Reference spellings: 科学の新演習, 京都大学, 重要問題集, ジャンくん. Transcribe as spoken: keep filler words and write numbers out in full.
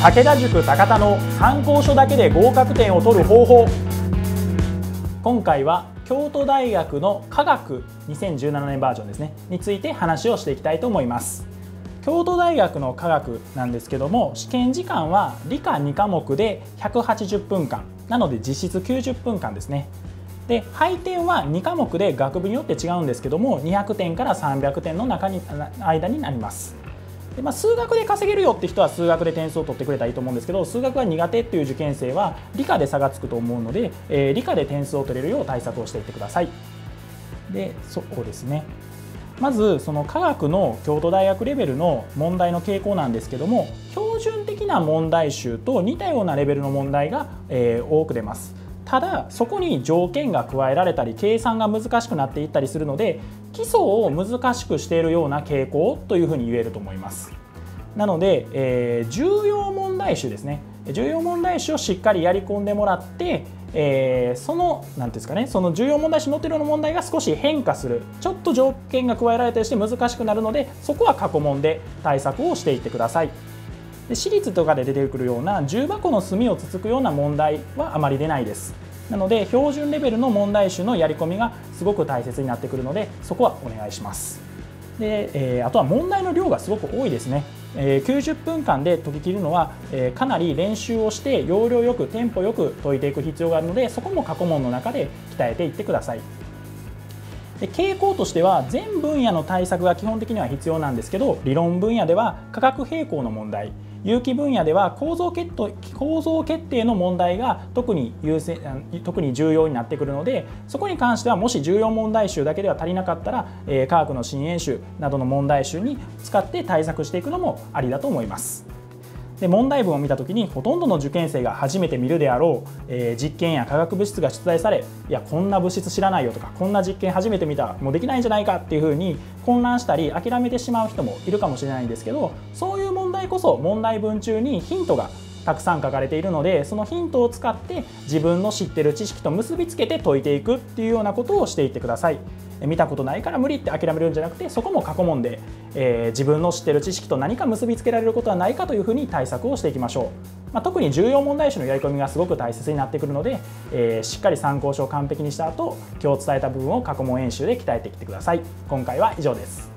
武田塾高田の参考書だけで合格点を取る方法。今回は京都大学の科学にせんじゅうななねんバージョンですねについて話をしていきたいと思います。京都大学の科学なんですけども、試験時間は理科に科目でひゃくはちじゅっぷんかんなので実質きゅうじゅっぷんかんですね。で、配点はに科目で学部によって違うんですけども、にひゃくてんからさんびゃくてんの中に間になります。で、まあ、数学で稼げるよって人は数学で点数を取ってくれたらいいと思うんですけど、数学が苦手っていう受験生は理科で差がつくと思うので、えー、理科で点数を取れるよう対策をしていってください。で、そうですね、まずその科学の京都大学レベルの問題の傾向なんですけども、標準的な問題集と似たようなレベルの問題が、えー、多く出ます。ただそこに条件が加えられたり計算が難しくなっていったりするので、基礎を難しくしているような傾向というふうに言えると思います。なので、えー、重要問題集ですね、重要問題集をしっかりやり込んでもらって、えー、その何ですかね、その重要問題集に載っているような問題が少し変化する、ちょっと条件が加えられたりして難しくなるので、そこは過去問で対策をしていってください。で、私立とかで出てくるような重箱の隅をつつくような問題はあまり出ないです。なので標準レベルの問題集のやり込みがすごく大切になってくるので、そこはお願いします。で、えー、あとは問題の量がすごく多いですね、えー、きゅうじゅっぷんかんで解ききるのは、えー、かなり練習をして要領よくテンポよく解いていく必要があるので、そこも過去問の中で鍛えていってください。で、傾向としては全分野の対策が基本的には必要なんですけど、理論分野では化学平衡の問題、有機分野では構造決定、構造決定の問題が特に優先、特に重要になってくるので、そこに関してはもし重要問題集だけでは足りなかったら、えー、科学の新演習などの問題集に使って対策していくのもありだと思います。で、問題文を見た時にほとんどの受験生が初めて見るであろう、えー、実験や化学物質が出題され、いやこんな物質知らないよとか、こんな実験初めて見た、もうできないんじゃないかっていうふうに混乱したり諦めてしまう人もいるかもしれないんですけど、そういう問題こそ問題文中にヒントがたくさん書かれているので、そのヒントを使って自分の知ってる知識と結びつけて解いていくっていうようなことをしていってください。見たことないから無理って諦めるんじゃなくて、そこも過去問で、えー、自分の知ってる知識と何か結びつけられることはないかというふうに対策をしていきましょう。まあ、特に重要問題集のやり込みがすごく大切になってくるので、えー、しっかり参考書を完璧にした後、今日伝えた部分を過去問演習で鍛えてきてください。今回は以上です。